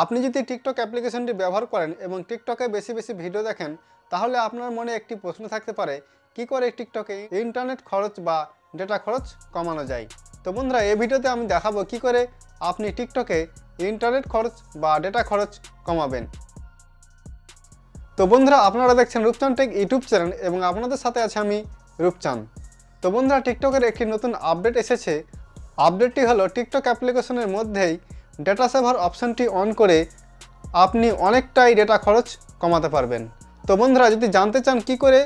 আপনি যদি টিকটক অ্যাপ্লিকেশনটি ব্যবহার করেন এবং টিকটকে বেশি বেশি ভিডিও দেখেন তাহলে আপনার মনে একটি প্রশ্ন থাকতে পারে কি করে টিকটকে ইন্টারনেট খরচ বা ডেটা খরচ কমানো যায়। তো বন্ধুরা এই ভিডিওতে আমি দেখাবো কি করে আপনি টিকটকে ইন্টারনেট খরচ বা ডেটা খরচ কমাবেন। তো বন্ধুরা আপনারা দেখছেন রূপচাঁদ টেক ইউটিউব চ্যানেল এবং আপনাদের সাথে আছে আমি রূপচাঁদ। তো বন্ধুরা টিকটকের একটি নতুন আপডেট এসেছে। আপডেটটি হলো টিকটক অ্যাপ্লিকেশনের মধ্যেই ডেটা সেভার অপশানটি অন করে আপনি অনেকটাই ডেটা খরচ কমাতে পারবেন। তো বন্ধুরা যদি জানতে চান কি করে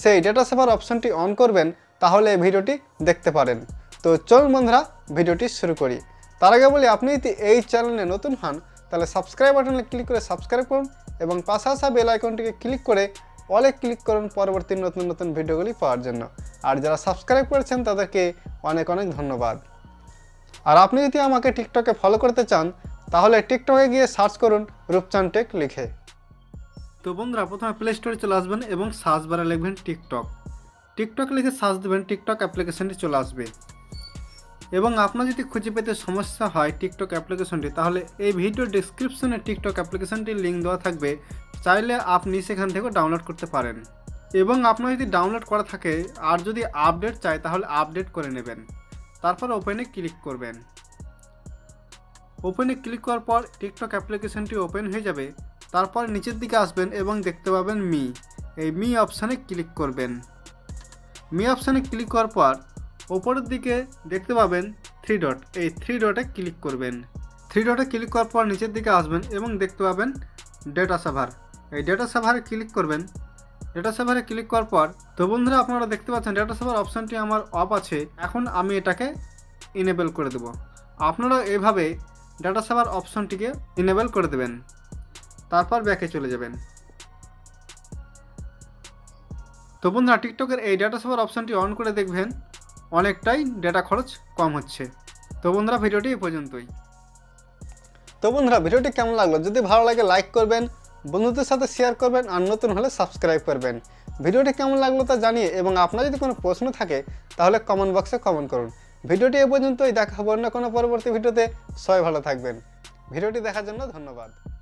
সেই ডেটা সেভার অপশানটি অন করবেন তাহলে এই ভিডিওটি দেখতে পারেন। তো চলুন বন্ধুরা ভিডিওটি শুরু করি। তার আগে বলি আপনি যদি এই চ্যানেলে নতুন হন তাহলে সাবস্ক্রাইব বাটনে ক্লিক করে সাবস্ক্রাইব করুন এবং পাশে আসা বেল আইকনটিকে ক্লিক করে অলে ক্লিক করুন পরবর্তী নতুন নতুন ভিডিওগুলি পাওয়ার জন্য। আর যারা সাবস্ক্রাইব করেছেন তাদেরকে অনেক অনেক ধন্যবাদ। আর আপনি যদি আমাকে টিকটকে ফলো করতে চান তাহলে টিকটকে গিয়ে সার্চ করুন রূপচাঁদ টেক লিখে। তো বন্ধুরা প্রথমে প্লে স্টোরে চলে আসবেন এবং সার্চ বারে লিখবেন টিকটক। টিকটক লিখে সার্চ দেবেন, টিকটক অ্যাপ্লিকেশনটি চলে আসবে। এবং আপনার যদি খুঁজে পেতে সমস্যা হয় টিকটক অ্যাপ্লিকেশনটি তাহলে এই ভিডিও ডিসক্রিপশনে টিকটক অ্যাপ্লিকেশনটির লিঙ্ক দেওয়া থাকবে, চাইলে আপনি সেখান থেকে ডাউনলোড করতে পারেন। এবং আপনার যদি ডাউনলোড করা থাকে আর যদি আপডেট চাই তাহলে আপডেট করে নেবেন, তারপর ওপেনে ক্লিক করবেন। ওপেনে ক্লিক করার পর টিকটক অ্যাপ্লিকেশনটি ওপেন হয়ে যাবে। তারপর নিচের দিকে আসবেন এবং দেখতে পাবেন মি, এই মি অপশানে ক্লিক করবেন। মি অপশানে ক্লিক করার পর ওপরের দিকে দেখতে পাবেন থ্রি ডট, এই থ্রি ডটে ক্লিক করবেন। থ্রি ডটে ক্লিক করার পর নিচের দিকে আসবেন এবং দেখতে পাবেন ডেটা সাভার, এই ডেটা সাভারে ক্লিক করবেন। ডেটা সাভারে ক্লিক করার পর তো বন্ধুরা আপনারা দেখতে পাচ্ছেন ডেটা সাভার অপশানটি আমার অফ আছে, এখন আমি এটাকে ইনেবল করে দেব। আপনারা এভাবে ডেটা সাভার অপশানটিকে ইনেবল করে দেবেন, তারপর ব্যাকে চলে যাবেন। তো বন্ধুরা টিকটকের এই ডেটা সাভার অপশানটি অন করে দেখবেন অনেকটাই ডেটা খরচ কম হচ্ছে। তো বন্ধুরা ভিডিওটি এই পর্যন্তই। তো বন্ধুরা ভিডিওটি কেমন লাগলো? যদি ভালো লাগে লাইক করবেন, বন্ধুদের সাথে শেয়ার করবেন আর নতুন হলে সাবস্ক্রাইব করবেন। ভিডিওটি কেমন লাগলো তা জানিয়ে এবং আপনার যদি কোনো প্রশ্ন থাকে তাহলে কমেন্ট বক্সে কমেন্ট করুন। ভিডিওটি এই পর্যন্তই, দেখা হবে অন্য কোনো পরবর্তী ভিডিওতে। সবাই ভালো থাকবেন। ভিডিওটি দেখার জন্য ধন্যবাদ।